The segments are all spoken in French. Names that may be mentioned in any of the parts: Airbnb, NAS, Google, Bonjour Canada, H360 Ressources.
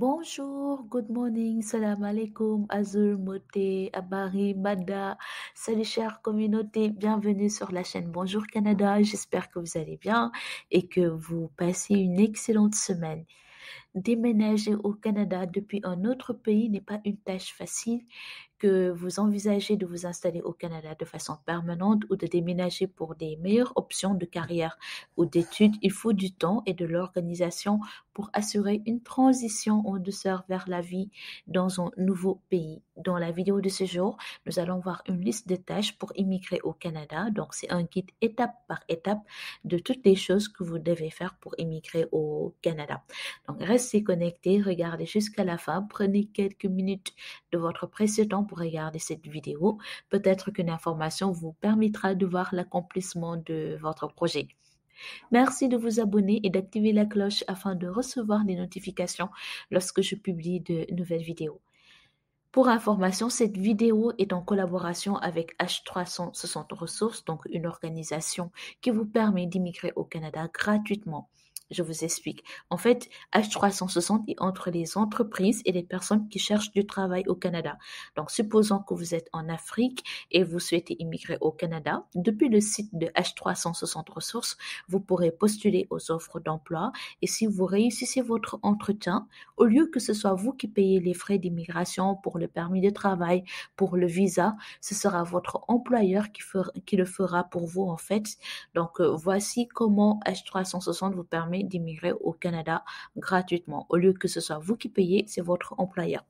Bonjour, good morning, salam alaikum, azul, moté, abari, bada. Salut chère communauté, bienvenue sur la chaîne Bonjour Canada. J'espère que vous allez bien et que vous passez une excellente semaine. Déménager au Canada depuis un autre pays n'est pas une tâche facile. Que vous envisagez de vous installer au Canada de façon permanente ou de déménager pour des meilleures options de carrière ou d'études, il faut du temps et de l'organisation pour assurer une transition en douceur vers la vie dans un nouveau pays. Dans la vidéo de ce jour, nous allons voir une liste de tâches pour immigrer au Canada. Donc, c'est un guide étape par étape de toutes les choses que vous devez faire pour immigrer au Canada. Donc, restez connectés, regardez jusqu'à la fin, prenez quelques minutes de votre précieux temps pour regarder cette vidéo. Peut-être qu'une information vous permettra de voir l'accomplissement de votre projet. Merci de vous abonner et d'activer la cloche afin de recevoir des notifications lorsque je publie de nouvelles vidéos. Pour information, cette vidéo est en collaboration avec H360 Ressources, donc une organisation qui vous permet d'immigrer au Canada gratuitement. Je vous explique. En fait, H360 est entre les entreprises et les personnes qui cherchent du travail au Canada. Donc, supposons que vous êtes en Afrique et vous souhaitez immigrer au Canada, depuis le site de H360 Ressources, vous pourrez postuler aux offres d'emploi et si vous réussissez votre entretien, au lieu que ce soit vous qui payez les frais d'immigration pour le permis de travail, pour le visa, ce sera votre employeur qui le fera pour vous en fait. Donc, voici comment H360 vous permet d'immigrer au Canada gratuitement. Au lieu que ce soit vous qui payez, c'est votre employeur.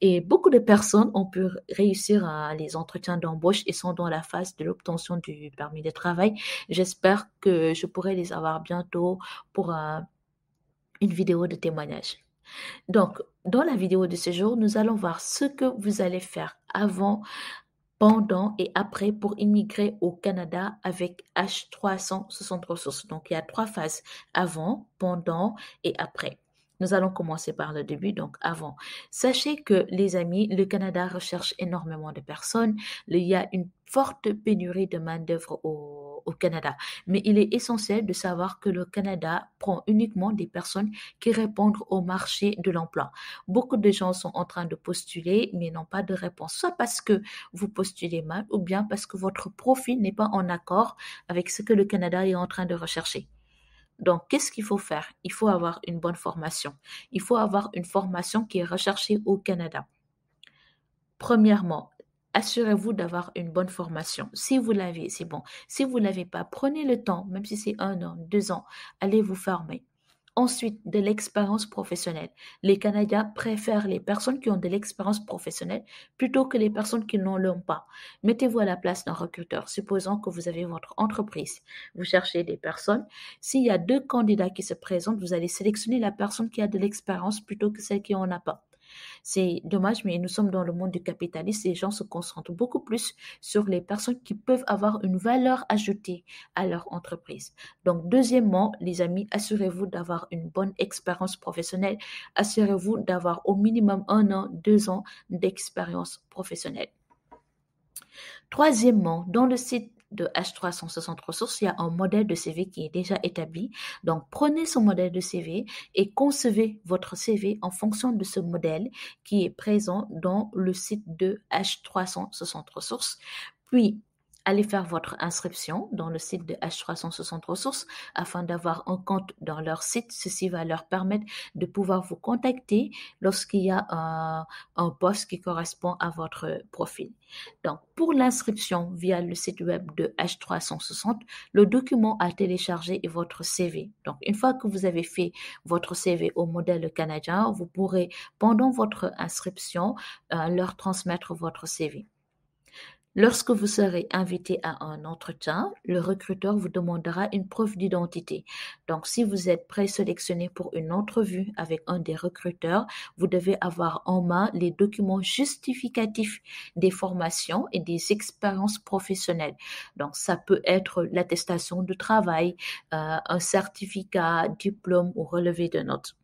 Et beaucoup de personnes ont pu réussir à les entretiens d'embauche et sont dans la phase de l'obtention du permis de travail. J'espère que je pourrai les avoir bientôt pour une vidéo de témoignage. Donc, dans la vidéo de ce jour, nous allons voir ce que vous allez faire avant, pendant et après pour immigrer au Canada avec H360 Ressources. Donc, il y a trois phases, avant, pendant et après. Nous allons commencer par le début, donc avant. Sachez que, les amis, le Canada recherche énormément de personnes. Il y a une forte pénurie de main-d'œuvre au Canada. Mais il est essentiel de savoir que le Canada prend uniquement des personnes qui répondent au marché de l'emploi. Beaucoup de gens sont en train de postuler, mais n'ont pas de réponse, soit parce que vous postulez mal ou bien parce que votre profil n'est pas en accord avec ce que le Canada est en train de rechercher. Donc, qu'est-ce qu'il faut faire? Il faut avoir une bonne formation. Il faut avoir une formation qui est recherchée au Canada. Premièrement, assurez-vous d'avoir une bonne formation. Si vous l'avez, c'est bon. Si vous ne l'avez pas, prenez le temps, même si c'est 1 an, 2 ans, allez vous former. Ensuite, de l'expérience professionnelle. Les Canadiens préfèrent les personnes qui ont de l'expérience professionnelle plutôt que les personnes qui n'en l'ont pas. Mettez-vous à la place d'un recruteur. Supposons que vous avez votre entreprise. Vous cherchez des personnes. S'il y a 2 candidats qui se présentent, vous allez sélectionner la personne qui a de l'expérience plutôt que celle qui n'en a pas. C'est dommage, mais nous sommes dans le monde du capitalisme. Les gens se concentrent beaucoup plus sur les personnes qui peuvent avoir une valeur ajoutée à leur entreprise. Donc, deuxièmement, les amis, assurez-vous d'avoir une bonne expérience professionnelle. Assurez-vous d'avoir au minimum 1 an, 2 ans d'expérience professionnelle. Troisièmement, dans le site de H360 Ressources, il y a un modèle de CV qui est déjà établi. Donc, prenez ce modèle de CV et concevez votre CV en fonction de ce modèle qui est présent dans le site de H360 Ressources. Puis, allez faire votre inscription dans le site de H360 Ressources afin d'avoir un compte dans leur site. Ceci va leur permettre de pouvoir vous contacter lorsqu'il y a un poste qui correspond à votre profil. Donc, pour l'inscription via le site web de H360, le document à télécharger est votre CV. Donc, une fois que vous avez fait votre CV au modèle canadien, vous pourrez, pendant votre inscription, leur transmettre votre CV. Lorsque vous serez invité à un entretien, le recruteur vous demandera une preuve d'identité. Donc, si vous êtes présélectionné pour une entrevue avec un des recruteurs, vous devez avoir en main les documents justificatifs des formations et des expériences professionnelles. Donc, ça peut être l'attestation de travail, un certificat, diplôme ou relevé de notes.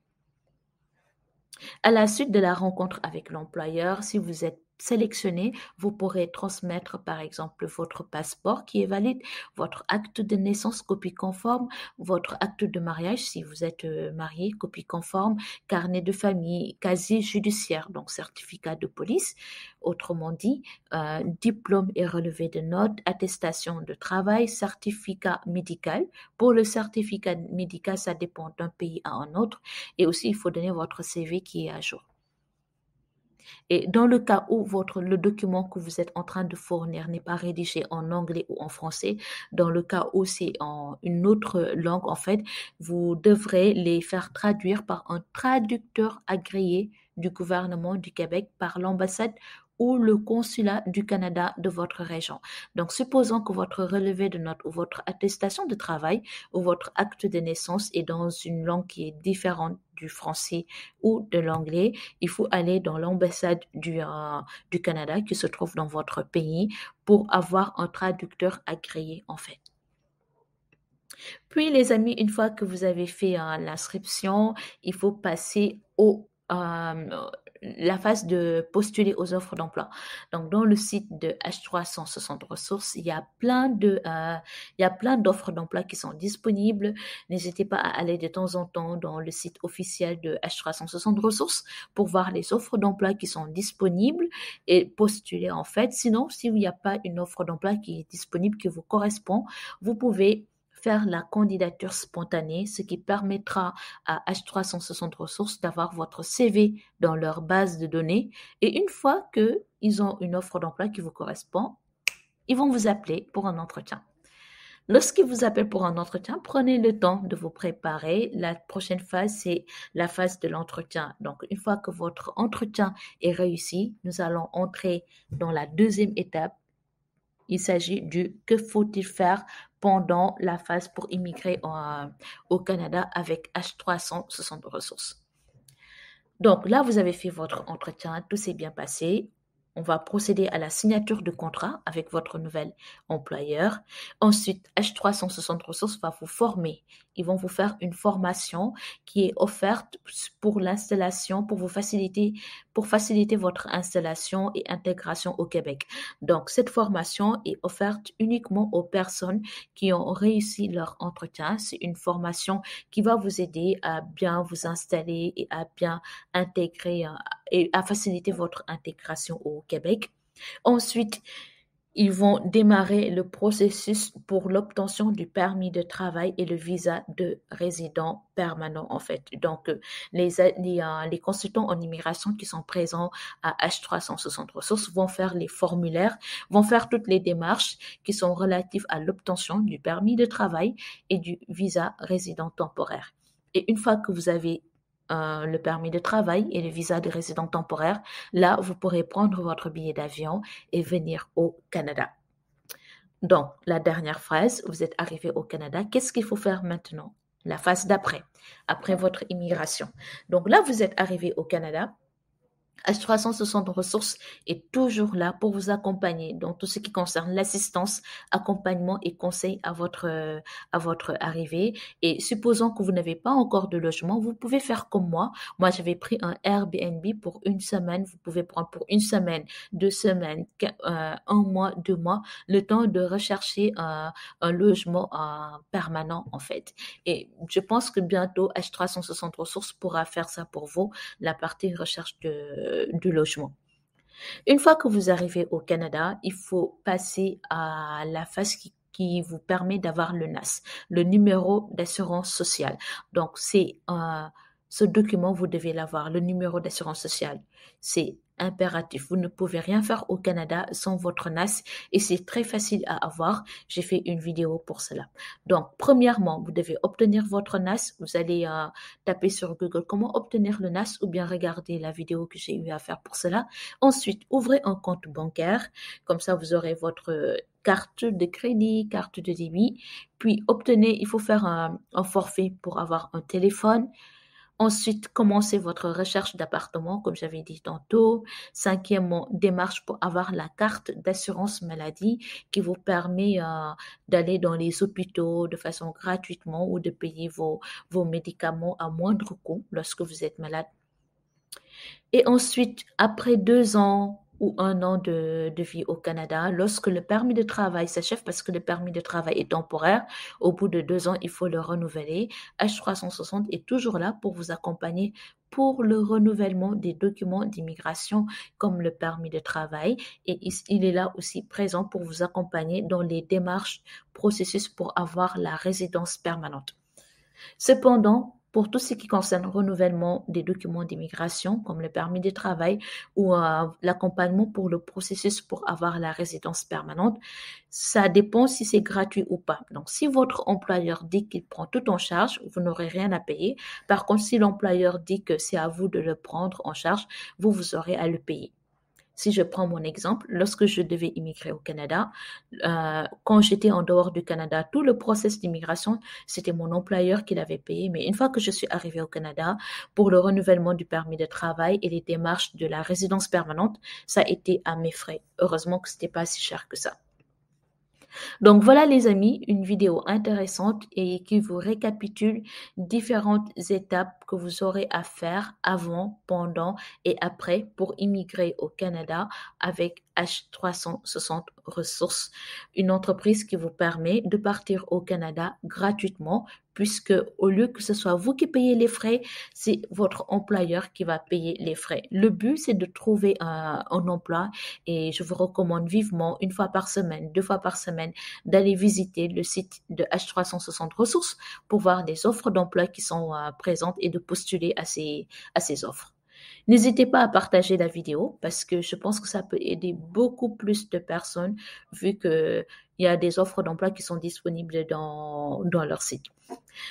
À la suite de la rencontre avec l'employeur, si vous êtes sélectionné, vous pourrez transmettre par exemple votre passeport qui est valide, votre acte de naissance copie conforme, votre acte de mariage si vous êtes marié copie conforme, carnet de famille, casier judiciaire, donc certificat de police, autrement dit diplôme et relevé de notes, attestation de travail, certificat médical. Pour le certificat médical, ça dépend d'un pays à un autre et aussi il faut donner votre CV qui est à jour. Et dans le cas où le document que vous êtes en train de fournir n'est pas rédigé en anglais ou en français, dans le cas où c'est en une autre langue, en fait, vous devrez les faire traduire par un traducteur agréé du gouvernement du Québec, par l'ambassade ou le consulat du Canada de votre région. Donc, supposons que votre relevé de notes ou votre attestation de travail ou votre acte de naissance est dans une langue qui est différente du français ou de l'anglais, il faut aller dans l'ambassade du Canada qui se trouve dans votre pays pour avoir un traducteur agréé en fait. Puis les amis, une fois que vous avez fait l'inscription, il faut passer au la phase de postuler aux offres d'emploi. Donc, dans le site de H360 Ressources, il y a plein d'offres d'emploi qui sont disponibles. N'hésitez pas à aller de temps en temps dans le site officiel de H360 Ressources pour voir les offres d'emploi qui sont disponibles et postuler en fait. Sinon, s'il n'y a pas une offre d'emploi qui est disponible, qui vous correspond, vous pouvez faire la candidature spontanée, ce qui permettra à H360 Ressources d'avoir votre CV dans leur base de données. Et une fois qu'ils ont une offre d'emploi qui vous correspond, ils vont vous appeler pour un entretien. Lorsqu'ils vous appellent pour un entretien, prenez le temps de vous préparer. La prochaine phase, c'est la phase de l'entretien. Donc, une fois que votre entretien est réussi, nous allons entrer dans la deuxième étape. Il s'agit du que faut-il faire pendant la phase pour immigrer au Canada avec H360 Ressources. Donc là, vous avez fait votre entretien, tout s'est bien passé. On va procéder à la signature de contrat avec votre nouvel employeur. Ensuite, H360 Ressources va vous former. Ils vont vous faire une formation qui est offerte pour l'installation, pour faciliter votre installation et intégration au Québec. Donc, cette formation est offerte uniquement aux personnes qui ont réussi leur entretien. C'est une formation qui va vous aider à bien vous installer et à bien intégrer et à faciliter votre intégration au Québec. Ensuite, ils vont démarrer le processus pour l'obtention du permis de travail et le visa de résident permanent, en fait. Donc, les consultants en immigration qui sont présents à H360 Ressources vont faire les formulaires, vont faire toutes les démarches qui sont relatives à l'obtention du permis de travail et du visa résident temporaire. Et une fois que vous avez le permis de travail et le visa de résident temporaire, là, vous pourrez prendre votre billet d'avion et venir au Canada. Donc, la dernière phase, vous êtes arrivé au Canada. Qu'est-ce qu'il faut faire maintenant? La phase d'après, après votre immigration. Donc là, vous êtes arrivé au Canada. H360 Ressources est toujours là pour vous accompagner dans tout ce qui concerne l'assistance, accompagnement et conseil à votre arrivée. Et supposons que vous n'avez pas encore de logement, vous pouvez faire comme moi. Moi, j'avais pris un Airbnb pour une semaine. Vous pouvez prendre pour une semaine, 2 semaines, 1 mois, 2 mois, le temps de rechercher un logement permanent en fait. Et je pense que bientôt, H360 Ressources pourra faire ça pour vous, la partie recherche du logement. Une fois que vous arrivez au Canada, il faut passer à la phase qui vous permet d'avoir le NAS, le numéro d'assurance sociale. Donc, c'est ce document, vous devez l'avoir, le numéro d'assurance sociale. C'est impératif. Vous ne pouvez rien faire au Canada sans votre NAS et c'est très facile à avoir. J'ai fait une vidéo pour cela. Donc, premièrement, vous devez obtenir votre NAS. Vous allez taper sur Google comment obtenir le NAS ou bien regarder la vidéo que j'ai eu à faire pour cela. Ensuite, ouvrez un compte bancaire. Comme ça, vous aurez votre carte de crédit, carte de débit. Puis, obtenez, il faut faire un forfait pour avoir un téléphone. Ensuite, commencez votre recherche d'appartement, comme j'avais dit tantôt. Cinquièmement, démarche pour avoir la carte d'assurance maladie qui vous permet d'aller dans les hôpitaux de façon gratuitement ou de payer vos médicaments à moindre coût lorsque vous êtes malade. Et ensuite, après 2 ans, ou un an de vie au Canada, lorsque le permis de travail s'achève, parce que le permis de travail est temporaire, au bout de 2 ans, il faut le renouveler. H360 est toujours là pour vous accompagner pour le renouvellement des documents d'immigration comme le permis de travail. Et il est là aussi présent pour vous accompagner dans les démarches, processus pour avoir la résidence permanente. Cependant, pour tout ce qui concerne le renouvellement des documents d'immigration, comme le permis de travail ou l'accompagnement pour le processus pour avoir la résidence permanente, ça dépend si c'est gratuit ou pas. Donc, si votre employeur dit qu'il prend tout en charge, vous n'aurez rien à payer. Par contre, si l'employeur dit que c'est à vous de le prendre en charge, vous aurez à le payer. Si je prends mon exemple, lorsque je devais immigrer au Canada, quand j'étais en dehors du Canada, tout le processus d'immigration, c'était mon employeur qui l'avait payé. Mais une fois que je suis arrivée au Canada, pour le renouvellement du permis de travail et les démarches de la résidence permanente, ça a été à mes frais. Heureusement que ce n'était pas si cher que ça. Donc voilà les amis, une vidéo intéressante et qui vous récapitule différentes étapes que vous aurez à faire avant, pendant et après pour immigrer au Canada avec H360 Ressources, une entreprise qui vous permet de partir au Canada gratuitement puisque au lieu que ce soit vous qui payez les frais, c'est votre employeur qui va payer les frais. Le but, c'est de trouver un emploi et je vous recommande vivement 1 fois par semaine, 2 fois par semaine d'aller visiter le site de H360 Ressources pour voir les offres d'emploi qui sont présentes et de postuler à ces offres. N'hésitez pas à partager la vidéo parce que je pense que ça peut aider beaucoup plus de personnes vu qu'il y a des offres d'emploi qui sont disponibles dans leur site.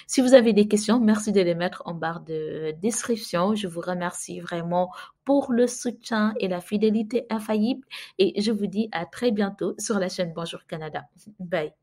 Si vous avez des questions, merci de les mettre en barre de description. Je vous remercie vraiment pour le soutien et la fidélité infaillible et je vous dis à très bientôt sur la chaîne Bonjour Canada. Bye!